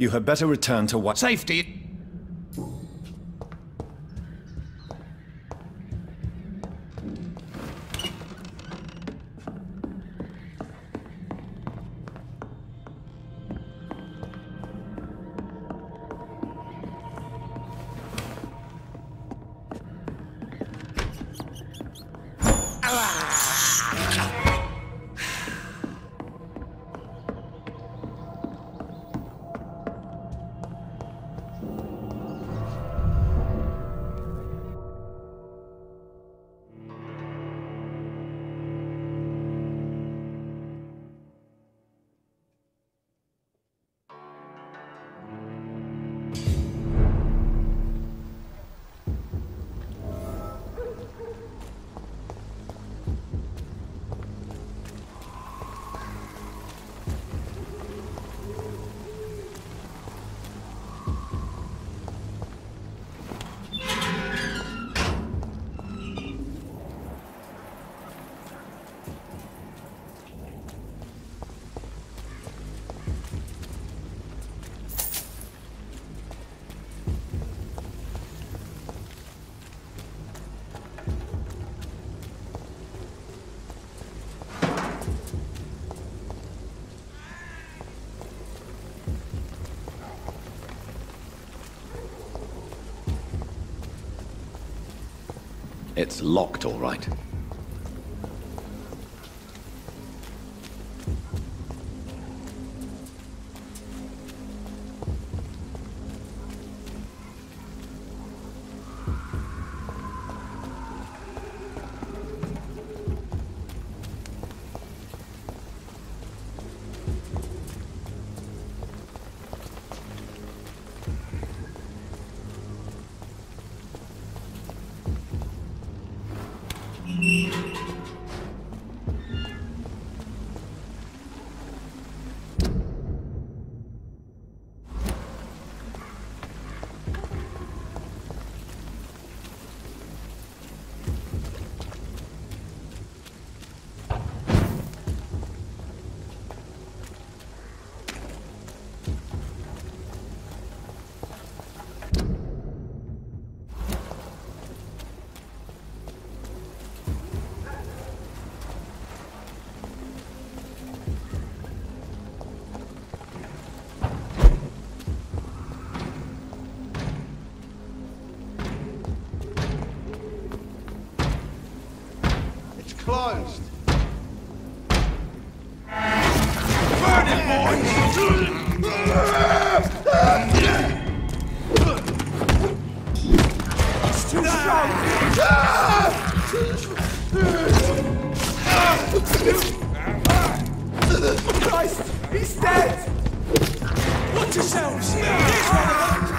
You had better return to what... Safety! It's locked, all right. Closed. Burn it, boys! It's too sharp! Christ! He's dead! Watch yourselves! Here's one of them!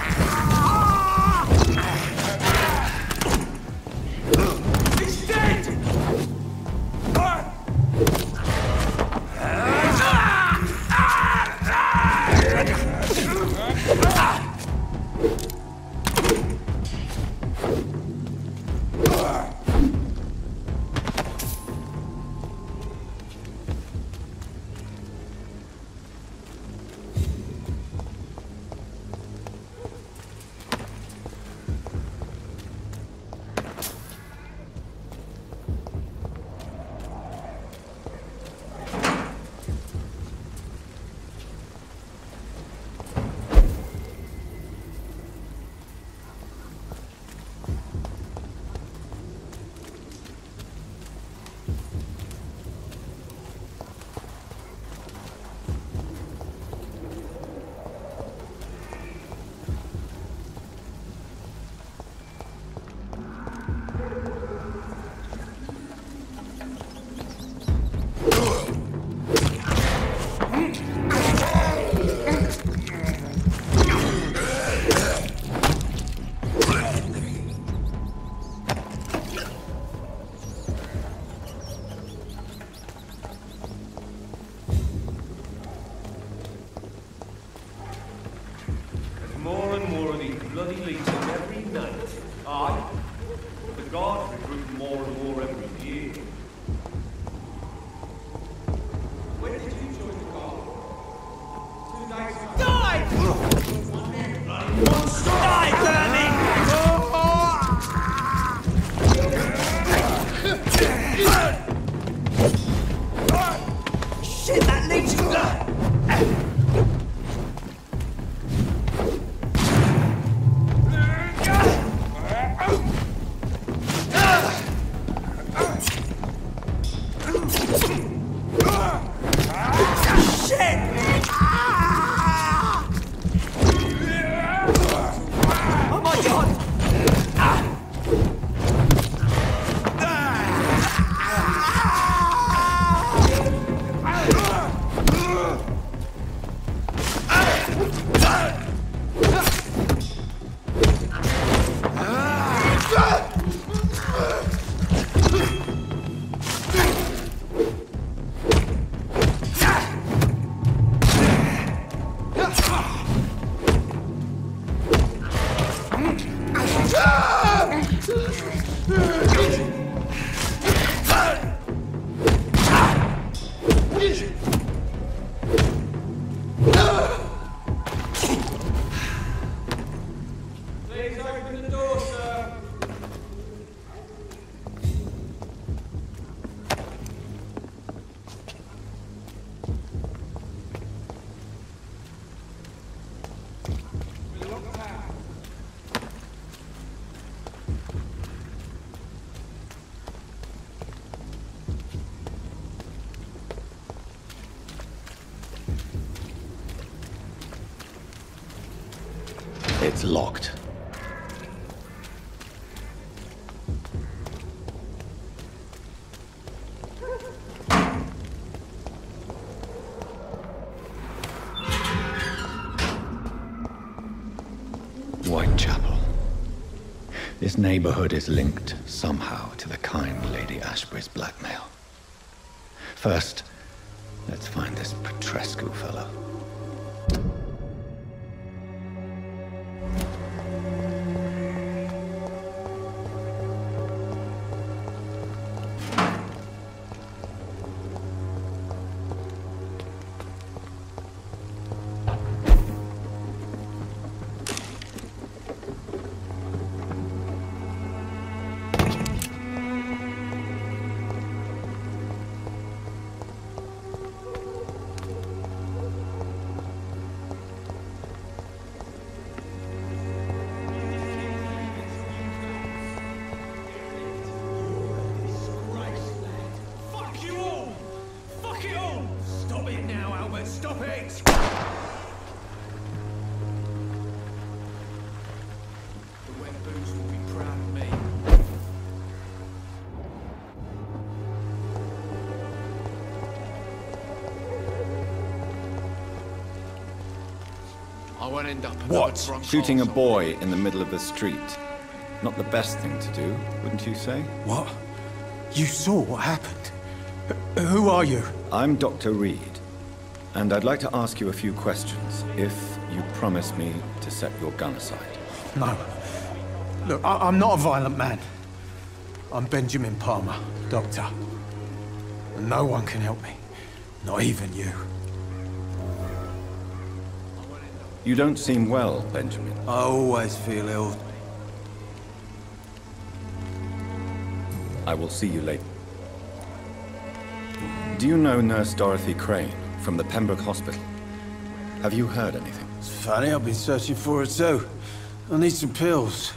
It's locked. Whitechapel. This neighborhood is linked somehow to the kind Lady Ashbury's blackmail. First, let's find this Petrescu fellow. What? Shooting a boy in the middle of the street. Not the best thing to do, wouldn't you say? What? You saw what happened? Who are you? I'm Dr. Reed, and I'd like to ask you a few questions, if you promise me to set your gun aside. No. Look, I'm not a violent man. I'm Benjamin Palmer, doctor. And no one can help me. Not even you. You don't seem well, Benjamin. I always feel ill. I will see you later. Do you know Nurse Dorothy Crane from the Pembroke Hospital? Have you heard anything? It's funny, I've been searching for her too. I need some pills.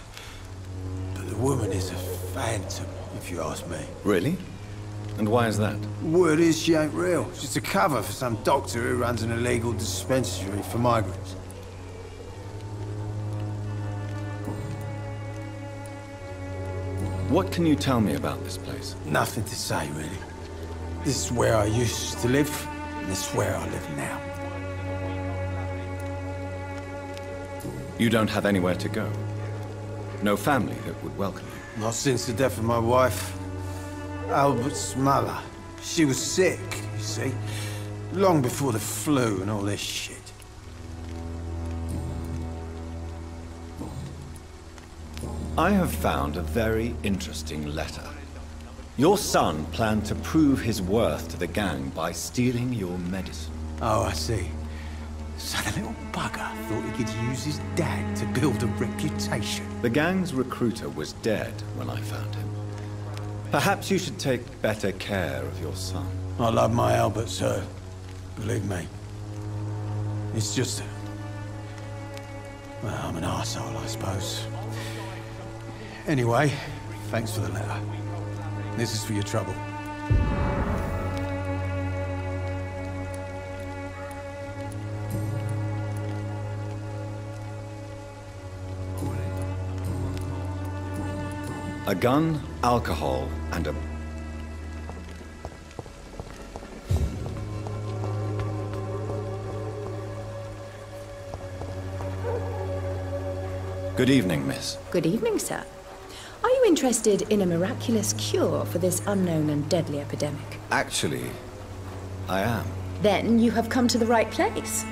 But the woman is a phantom, if you ask me. Really? And why is that? Word is she ain't real. She's a cover for some doctor who runs an illegal dispensary for migrants. What can you tell me about this place? Nothing to say, really. This is where I used to live, and this is where I live now. You don't have anywhere to go? No family that would welcome you? Not since the death of my wife, Albert Smala. She was sick, you see. Long before the flu and all this shit. I have found a very interesting letter. Your son planned to prove his worth to the gang by stealing your medicine. Oh, I see. So the little bugger thought he could use his dad to build a reputation. The gang's recruiter was dead when I found him. Perhaps you should take better care of your son. I love my Albert, sir. Believe me. It's just a... well, I'm an arsehole, I suppose. Anyway, thanks for the letter. This is for your trouble. A gun, alcohol, and a... Good evening, miss. Good evening, sir. Are you interested in a miraculous cure for this unknown and deadly epidemic? Actually, I am. Then you have come to the right place.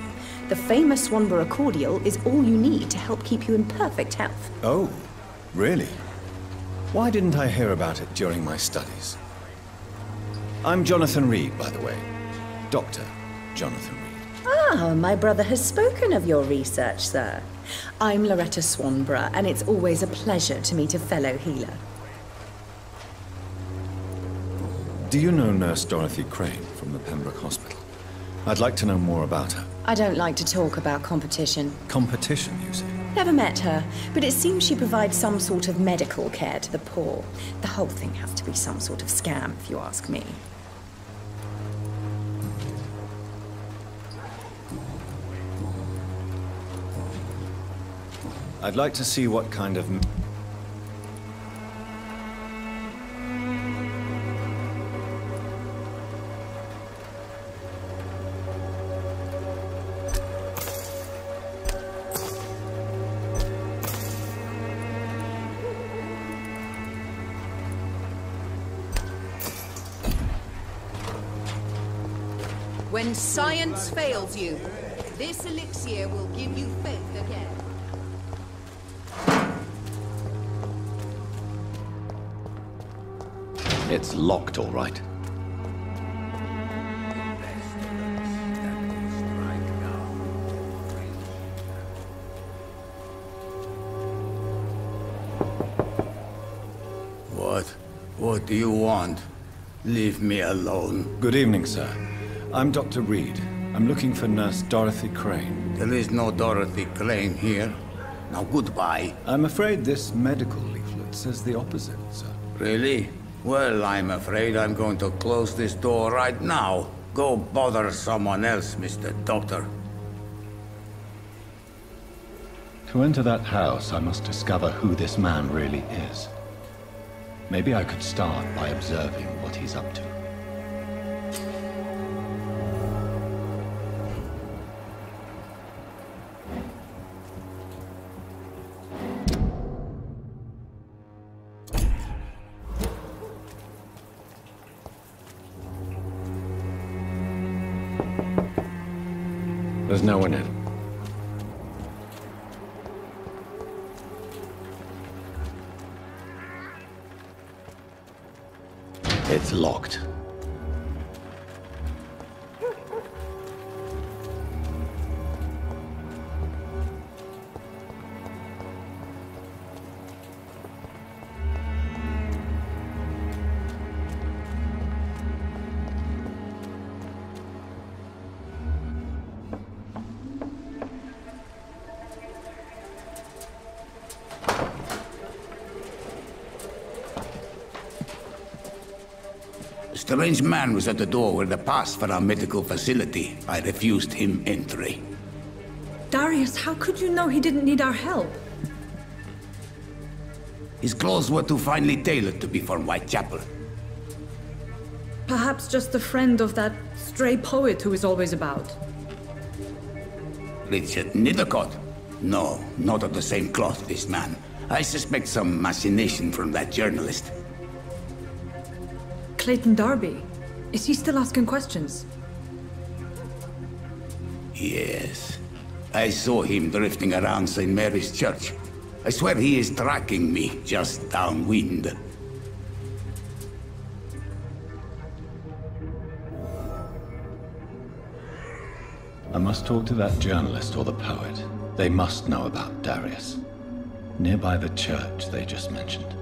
The famous Swanborough Cordial is all you need to help keep you in perfect health. Oh, really? Why didn't I hear about it during my studies? I'm Jonathan Reed, by the way. Dr. Jonathan Reed. Ah, my brother has spoken of your research, sir. I'm Loretta Swanborough, and it's always a pleasure to meet a fellow healer. Do you know Nurse Dorothy Crane from the Pembroke Hospital? I'd like to know more about her. I don't like to talk about competition. Competition, you say? Never met her, but it seems she provides some sort of medical care to the poor. The whole thing has to be some sort of scam, if you ask me. I'd like to see what kind of... When science fails you, this elixir will give you faith again. It's locked, all right. What do you want? Leave me alone. Good evening, sir. I'm Dr. Reed. I'm looking for Nurse Dorothy Crane. There is no Dorothy Crane here. Now, goodbye. I'm afraid this medical leaflet says the opposite, sir. Really? Well, I'm afraid I'm going to close this door right now. Go bother someone else, Mr. Doctor. To enter that house, I must discover who this man really is. Maybe I could start by observing what he's up to. There's no one in. It's locked. The strange man was at the door with a pass for our medical facility. I refused him entry. Darius, how could you know he didn't need our help? His clothes were too finely tailored to be from Whitechapel. Perhaps just a friend of that stray poet who is always about. Richard Niddercott? No, not of the same cloth, this man. I suspect some machination from that journalist. Clayton Darby? Is he still asking questions? Yes. I saw him drifting around Saint Mary's Church. I swear he is tracking me just downwind. I must talk to that journalist or the poet. They must know about Darius. Nearby the church they just mentioned.